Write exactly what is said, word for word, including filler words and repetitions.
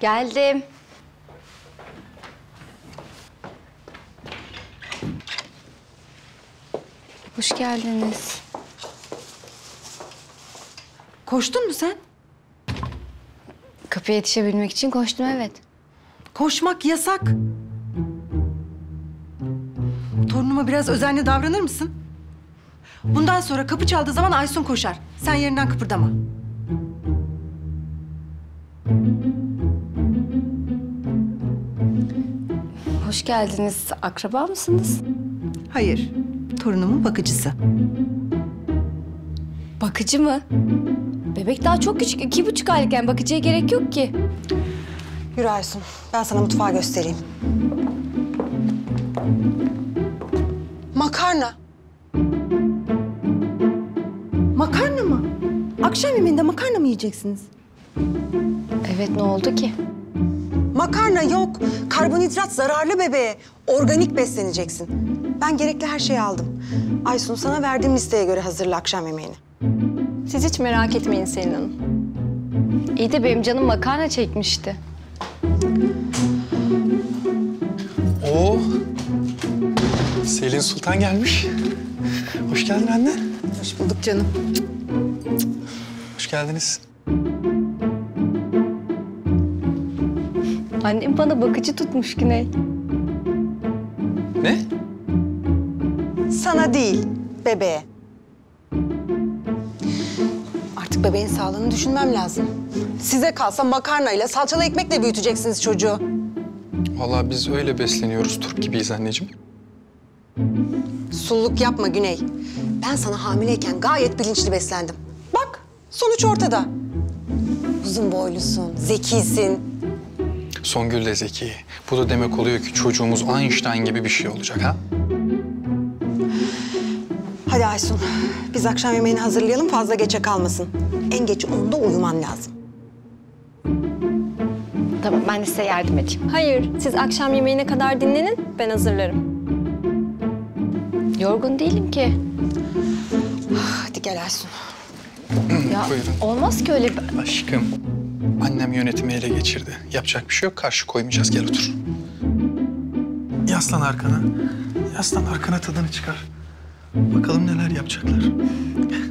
Geldim. Hoş geldiniz. Koştun mu sen? Kapıya yetişebilmek için koştum, evet. Koşmak yasak. Torunuma biraz özenli davranır mısın? Bundan sonra kapı çaldığı zaman Aysun koşar. Sen yerinden kıpırdama. Hoş geldiniz. Akraba mısınız? Hayır. Torunumun bakıcısı. Bakıcı mı? Bebek daha çok küçük. İki buçuk aylıkken bakıcıya gerek yok ki. Yürü Aysun. Ben sana mutfağı göstereyim. Makarna. Makarna mı? Akşam yemeğinde makarna mı yiyeceksiniz? Evet, ne oldu ki? Makarna yok. Karbonhidrat zararlı bebeğe. Organik besleneceksin. Ben gerekli her şeyi aldım. Aysun, sana verdiğim listeye göre hazırla akşam yemeğini. Siz hiç merak etmeyin Selin Hanım. İyi de benim canım makarna çekmişti. Oo! Selin Sultan gelmiş. Hoş geldin anne. Hoş bulduk canım. Hoş geldiniz. Annem bana bakıcı tutmuş Güney. Ne? Sana değil, bebeğe. Artık bebeğin sağlığını düşünmem lazım. Size kalsa makarnayla, salçalı ekmekle büyüteceksiniz çocuğu. Vallahi biz öyle besleniyoruz, turp gibiyiz anneciğim. Sulluk yapma Güney. Ben sana hamileyken gayet bilinçli beslendim. Bak, sonuç ortada. Uzun boylusun, zekisin. Songül de zeki. Bu da demek oluyor ki çocuğumuz Einstein gibi bir şey olacak, ha? Hadi Aysun, biz akşam yemeğini hazırlayalım, fazla geçe kalmasın. En geç onda uyuman lazım. Tamam, ben de size yardım edeyim. Hayır, siz akşam yemeğine kadar dinlenin, ben hazırlarım. Yorgun değilim ki. Hadi gel Aysun. Ya, olmaz ki öyle... Aşkım, annem yönetimi ele geçirdi. Yapacak bir şey yok, karşı koymayacağız. Gel otur. Yaslan arkana. Yaslan arkana, tadını çıkar. Bakalım neler yapacaklar.